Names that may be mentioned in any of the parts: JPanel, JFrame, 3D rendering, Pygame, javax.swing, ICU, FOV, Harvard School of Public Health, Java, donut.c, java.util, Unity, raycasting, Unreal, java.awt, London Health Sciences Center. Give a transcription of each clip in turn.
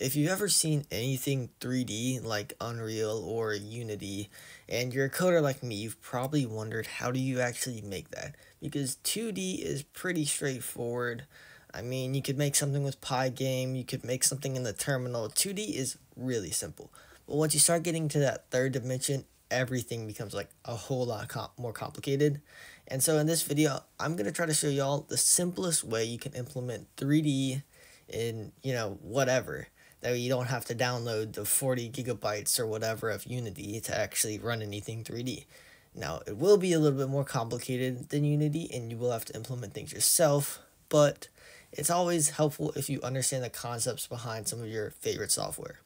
If you've ever seen anything 3D like Unreal or Unity and you're a coder like me, you've probably wondered how do you actually make that, because 2D is pretty straightforward. I mean, you could make something with Pygame, you could make something in the terminal. 2D is really simple, but once you start getting to that third dimension, everything becomes like a whole lot more complicated. And so in this video, I'm going to try to show y'all the simplest way you can implement 3D in, you know, whatever. That way you don't have to download the 40 gigabytes or whatever of Unity to actually run anything 3D. Now, it will be a little bit more complicated than Unity and you will have to implement things yourself, but it's always helpful if you understand the concepts behind some of your favorite software.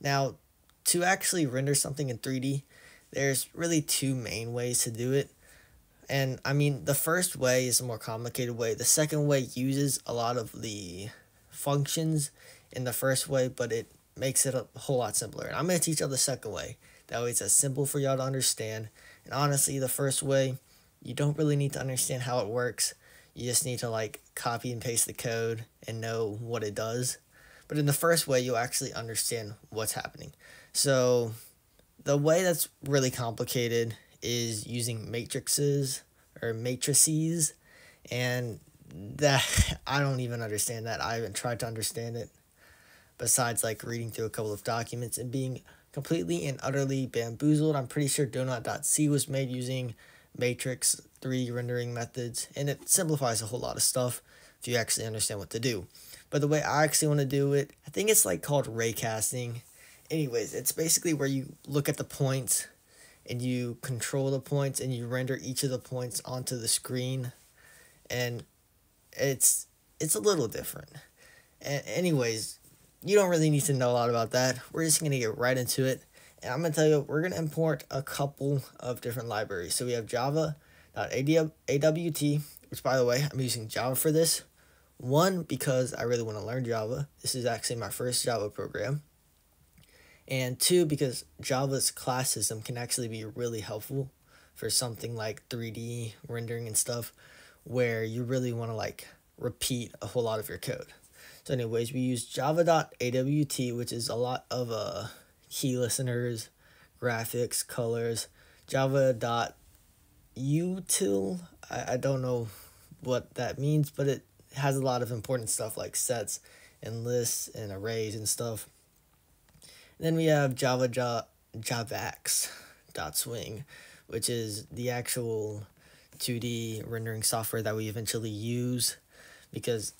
Now, to actually render something in 3D, there's really two main ways to do it. And I mean, the first way is a more complicated way. The second way uses a lot of the functions in the first way, but it makes it a whole lot simpler. And I'm going to teach y'all the second way. That way it's as simple for y'all to understand. And honestly, the first way, you don't really need to understand how it works. You just need to like copy and paste the code and know what it does. But in the first way, you'll actually understand what's happening. So the way that's really complicated is using matrices, and that I don't even understand that. I haven't tried to understand it besides like reading through a couple of documents and being completely and utterly bamboozled. I'm pretty sure donut.c was made using matrix 3D rendering methods, and it simplifies a whole lot of stuff if you actually understand what to do. But the way I actually want to do it, I think it's like called raycasting. Anyways, it's basically where you look at the points and you control the points and you render each of the points onto the screen, and it's a little different. And anyways, you don't really need to know a lot about that. We're just going to get right into it, and I'm going to tell you, we're going to import a couple of different libraries. So we have java.util, which by the way, I'm using Java for this. One, because I really want to learn Java. This is actually my first Java program. And two, because Java's class system can actually be really helpful for something like 3D rendering and stuff where you really want to like repeat a whole lot of your code. So anyways, we use java.awt, which is a lot of key listeners, graphics, colors, java.util. I don't know what that means, but it has a lot of important stuff like sets and lists and arrays and stuff. Then we have javax.swing, which is the actual 2D rendering software that we eventually use, because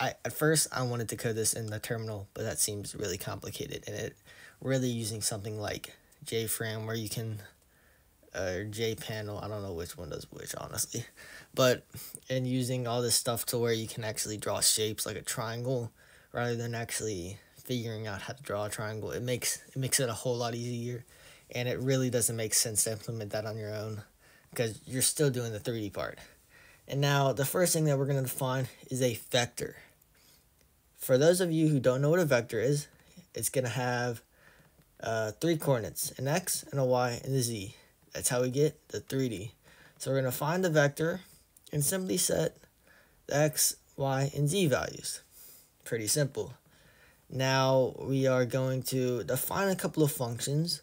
at first I wanted to code this in the terminal, but that seems really complicated, and it really using something like JFrame where you can JPanel, I don't know which one does which honestly, but and using all this stuff to where you can actually draw shapes like a triangle rather than actually figuring out how to draw a triangle. It makes it a whole lot easier, and it really doesn't make sense to implement that on your own because you're still doing the 3D part. And now the first thing that we're going to define is a vector. For those of you who don't know what a vector is, it's going to have three coordinates, an X and a Y and a Z. That's how we get the 3D. So we're going to find the vector and simply set the X, Y, and Z values. Pretty simple. Now we are going to define a couple of functions,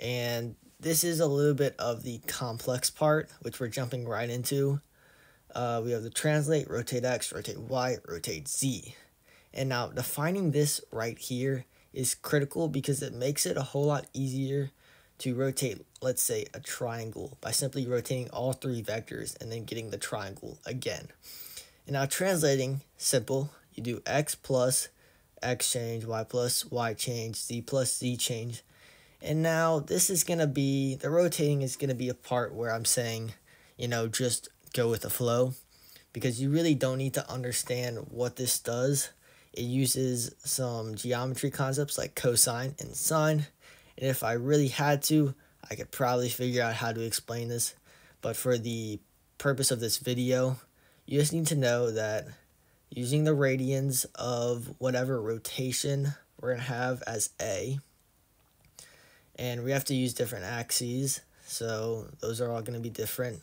and this is a little bit of the complex part, which we're jumping right into. We have the translate, rotate X, rotate Y, rotate Z. And now defining this right here is critical because it makes it a whole lot easier to rotate, let's say, a triangle by simply rotating all three vectors and then getting the triangle again. And now translating, simple, you do X plus X change, Y plus Y change, Z plus Z change. And now this is going to be, the rotating is going to be a part where I'm saying, you know, just go with the flow, because you really don't need to understand what this does. It uses some geometry concepts like cosine and sine. And if I really had to, I could probably figure out how to explain this. But for the purpose of this video, you just need to know that using the radians of whatever rotation we're going to have as A. And we have to use different axes, so those are all going to be different.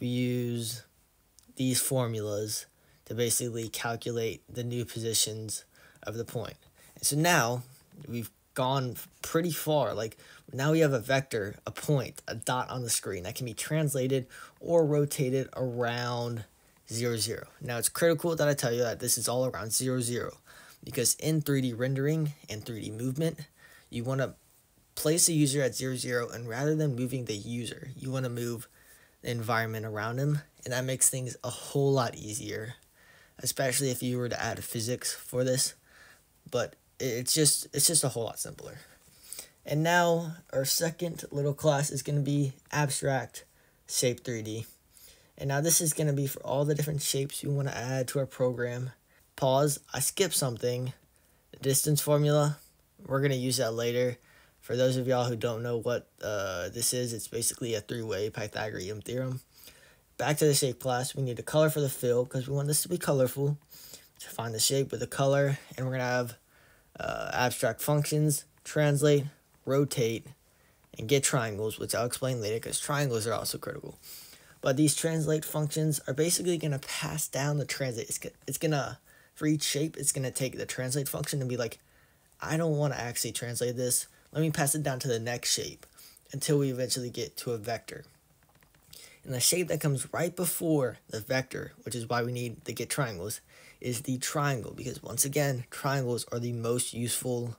We use these formulas to basically calculate the new positions of the point. And so now we've gone pretty far. Like now we have a vector, a point, a dot on the screen that can be translated or rotated around 0, 0. Now it's critical that I tell you that this is all around 0, 0, because in 3D rendering and 3D movement, you want to place a user at 0, 0, and rather than moving the user, you want to move the environment around him, and that makes things a whole lot easier, especially if you were to add physics for this. But it's just a whole lot simpler. And now our second little class is going to be abstract shape 3D. And now this is going to be for all the different shapes we want to add to our program. Pause, I skipped something. The distance formula, we're going to use that later. For those of y'all who don't know what this is, it's basically a three-way Pythagorean theorem. Back to the shape class, we need a color for the fill because we want this to be colorful. Define the shape with a color, and we're going to have abstract functions, translate, rotate, and get triangles, which I'll explain later because triangles are also critical. But these translate functions are basically going to pass down the translate. It's going to, for each shape, it's going to take the translate function and be like, I don't want to actually translate this. Let me pass it down to the next shape until we eventually get to a vector. And the shape that comes right before the vector, which is why we need to get triangles, is the triangle. Because once again, triangles are the most useful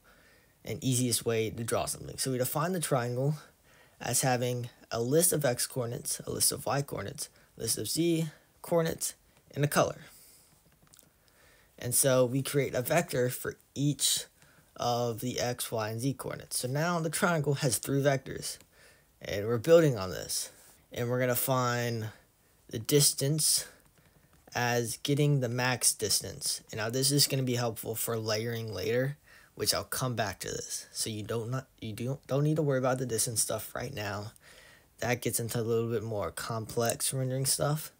and easiest way to draw something. So we define the triangle as having a list of x coordinates, a list of y coordinates, a list of z coordinates, and a color. And so we create a vector for each of the x, y, and z coordinates. So now the triangle has 3 vectors, and we're building on this. And we're going to find the distance as getting the max distance. And now this is going to be helpful for layering later, which I'll come back to this. So you don't need to worry about the distance stuff right now. That gets into a little bit more complex rendering stuff.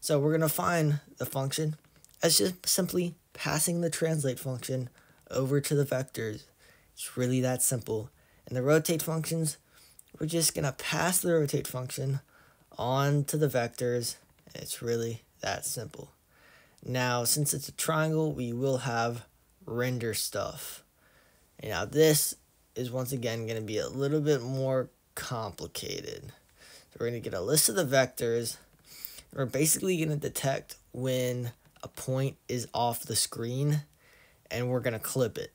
So we're going to find the function as just simply passing the translate function over to the vectors. It's really that simple. And the rotate functions, we're just going to pass the rotate function on to the vectors. It's really that simple. Now, since it's a triangle, we will have render stuff. And now this is once again going to be a little bit more complicated. So we're going to get a list of the vectors. We're basically going to detect when a point is off the screen, and we're going to clip it.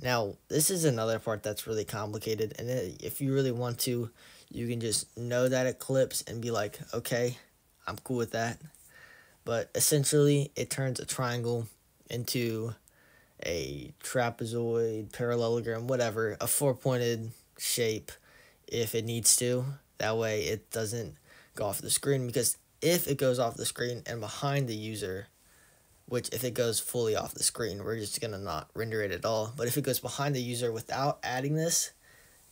Now, this is another part that's really complicated, and if you really want to, you can just know that it clips and be like, okay, I'm cool with that. But essentially, it turns a triangle into a trapezoid, parallelogram, whatever, a four-pointed shape if it needs to. That way, it doesn't go off the screen, because if it goes off the screen and behind the user, which if it goes fully off the screen, we're just going to not render it at all. But if it goes behind the user without adding this,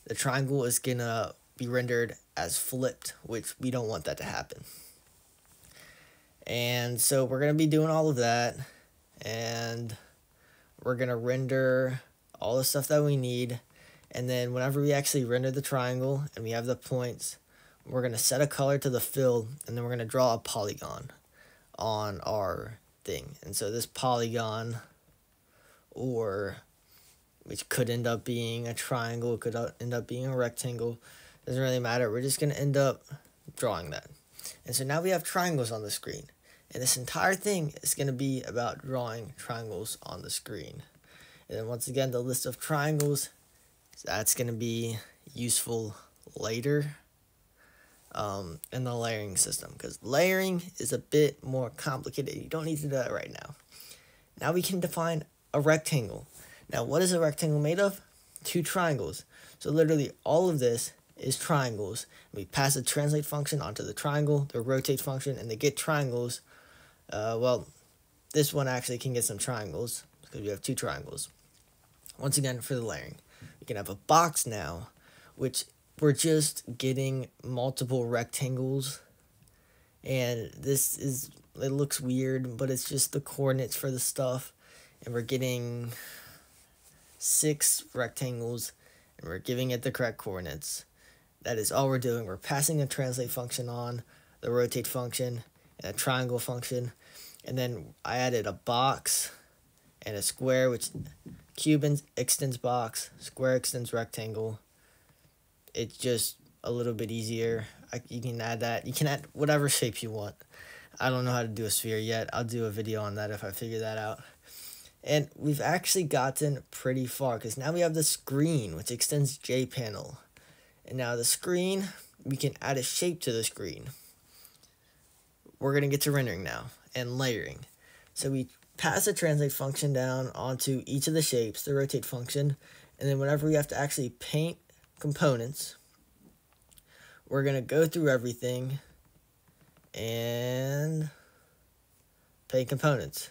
the triangle is going to be rendered as flipped, which we don't want that to happen. And so we're going to be doing all of that. And we're going to render all the stuff that we need. And then whenever we actually render the triangle and we have the points, we're going to set a color to the fill. And then we're going to draw a polygon on our thing. And so this polygon, or which could end up being a triangle, could end up being a rectangle, doesn't really matter. We're just going to end up drawing that. And so now we have triangles on the screen, and this entire thing is going to be about drawing triangles on the screen. And then once again, the list of triangles, that's going to be useful later in the layering system, because layering is a bit more complicated. You don't need to do that right now. Now we can define a rectangle. Now, what is a rectangle made of? 2 triangles. So literally all of this is triangles. We pass the translate function onto the triangle, the rotate function, and the get triangles. Well, this one actually can get some triangles because we have 2 triangles. Once again, for the layering, we can have a box now, which we're just getting multiple rectangles, and this is, it looks weird, but it's just the coordinates for the stuff, and we're getting 6 rectangles, and we're giving it the correct coordinates. That is all we're doing. We're passing a translate function on, the rotate function, and a triangle function, and then I added a box, and a square, which cube extends box, square extends rectangle. It's just a little bit easier. You can add that. You can add whatever shape you want. I don't know how to do a sphere yet. I'll do a video on that if I figure that out. And we've actually gotten pretty far, because now we have the screen, which extends JPanel. And now the screen, we can add a shape to the screen. We're going to get to rendering now and layering. So we pass the translate function down onto each of the shapes, the rotate function. And then whenever we have to actually paint components, we're going to go through everything and paint components.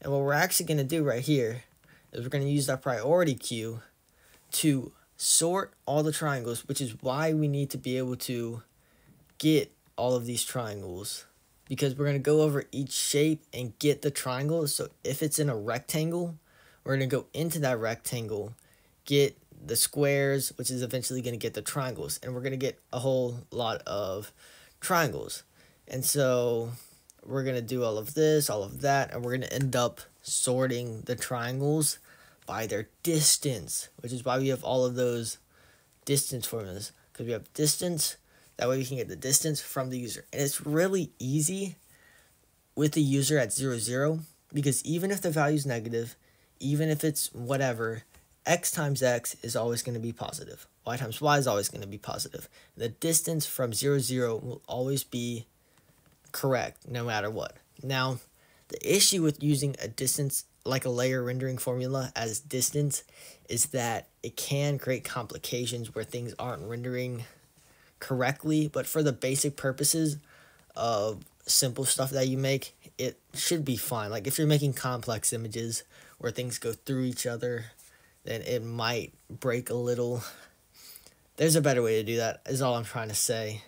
And what we're actually going to do right here is we're going to use that priority queue to sort all the triangles, which is why we need to be able to get all of these triangles, because we're going to go over each shape and get the triangle. So if it's in a rectangle, we're going to go into that rectangle, get the squares, which is eventually going to get the triangles. And we're going to get a whole lot of triangles. And so we're going to do all of this, all of that, and we're going to end up sorting the triangles by their distance, which is why we have all of those distance formulas, because we have distance. That way we can get the distance from the user. And it's really easy with the user at 0, 0, because even if the value is negative, even if it's whatever, x times x is always going to be positive. Y times y is always going to be positive. The distance from 0, 0 will always be correct, no matter what. Now, the issue with using a distance, like a layer rendering formula as distance, is that it can create complications where things aren't rendering correctly, but for the basic purposes of simple stuff that you make, it should be fine. Like if you're making complex images where things go through each other, then it might break a little. There's a better way to do that, is all I'm trying to say.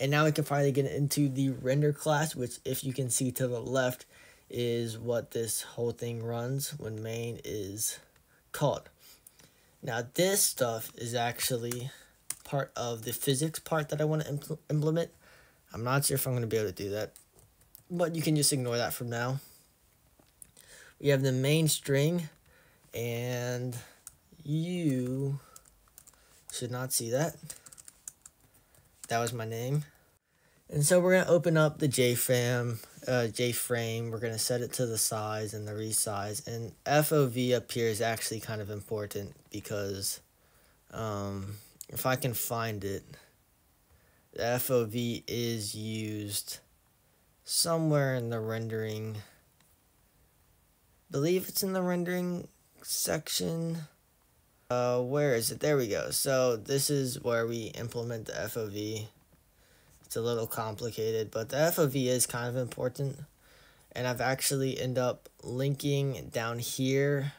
And now we can finally get into the render class, which, if you can see to the left, is what this whole thing runs when main is called. Now this stuff is actually part of the physics part that I want to implement. I'm not sure if I'm going to be able to do that, but you can just ignore that for now. We have the main string, and you should not see that. That was my name. And so we're going to open up the JFrame. We're going to set it to the size and the resize. And FOV up here is actually kind of important, because if I can find it, the FOV is used somewhere in the rendering. I believe it's in the rendering section. Where is it? There we go. So this is where we implement the FOV. It's a little complicated, but the FOV is kind of important. And I've actually ended up linking down here.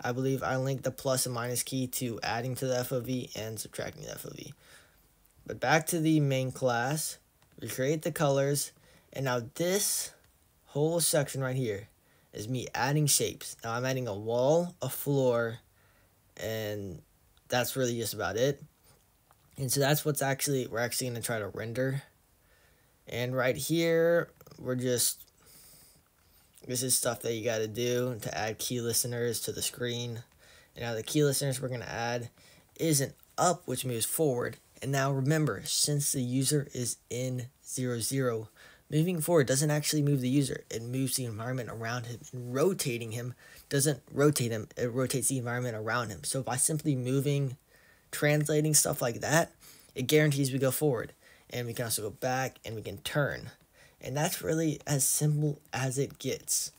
I believe I linked the plus and minus key to adding to the FOV and subtracting the FOV. But back to the main class, we create the colors, and now this whole section right here is me adding shapes. Now I'm adding a wall, a floor, and that's really just about it. And so that's what's actually, we're actually going to try to render. And right here, we're just, this is stuff that you got to do to add key listeners to the screen. And now the key listeners we're going to add is an up, which moves forward. And now remember, since the user is in 0, 0, moving forward doesn't actually move the user. It moves the environment around him. And rotating him doesn't rotate him. It rotates the environment around him. So by simply moving, translating stuff like that, it guarantees we go forward. And we can also go back, and we can turn. And that's really as simple as it gets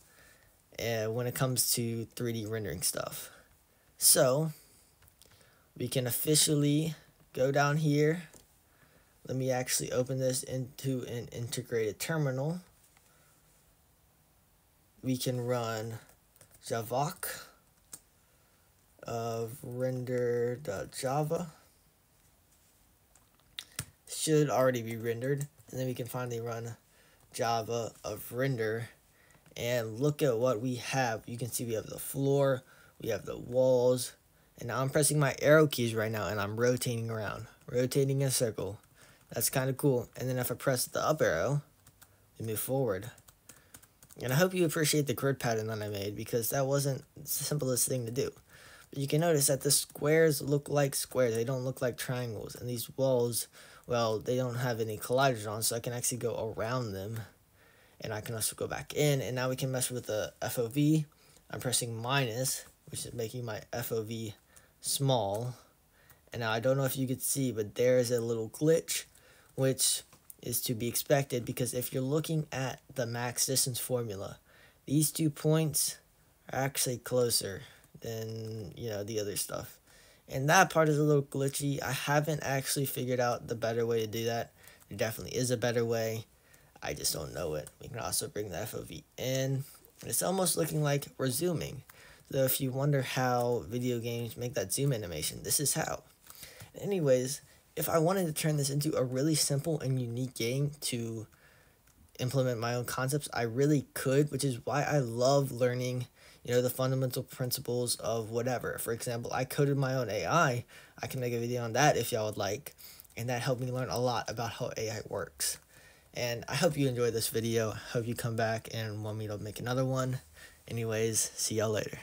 when it comes to 3D rendering stuff. So we can officially go down here. Let me actually open this into an integrated terminal. We can run javax of render.java. Should already be rendered. And then we can finally run Java of render, and look at what we have. You can see we have the floor, we have the walls, and now I'm pressing my arrow keys right now, and I'm rotating around, rotating in a circle. That's kind of cool. And then if I press the up arrow, we move forward. And I hope you appreciate the grid pattern that I made, because that wasn't the simplest thing to do. But you can notice that the squares look like squares, they don't look like triangles. And these walls, well, they don't have any colliders on, so I can actually go around them. And I can also go back in, and now we can mess with the FOV. I'm pressing minus, which is making my FOV small. And now I don't know if you could see, but there is a little glitch, which is to be expected, because if you're looking at the max distance formula, these 2 points are actually closer than, you know, the other stuff. And that part is a little glitchy. I haven't actually figured out the better way to do that. There definitely is a better way. I just don't know it. We can also bring the FOV in. It's almost looking like we're zooming. So if you wonder how video games make that zoom animation, this is how. Anyways, if I wanted to turn this into a really simple and unique game to implement my own concepts, I really could, which is why I love learning, you know, the fundamental principles of whatever. For example, I coded my own AI. I can make a video on that if y'all would like. And that helped me learn a lot about how AI works. And I hope you enjoyed this video. I hope you come back and want me to make another one. Anyways, see y'all later.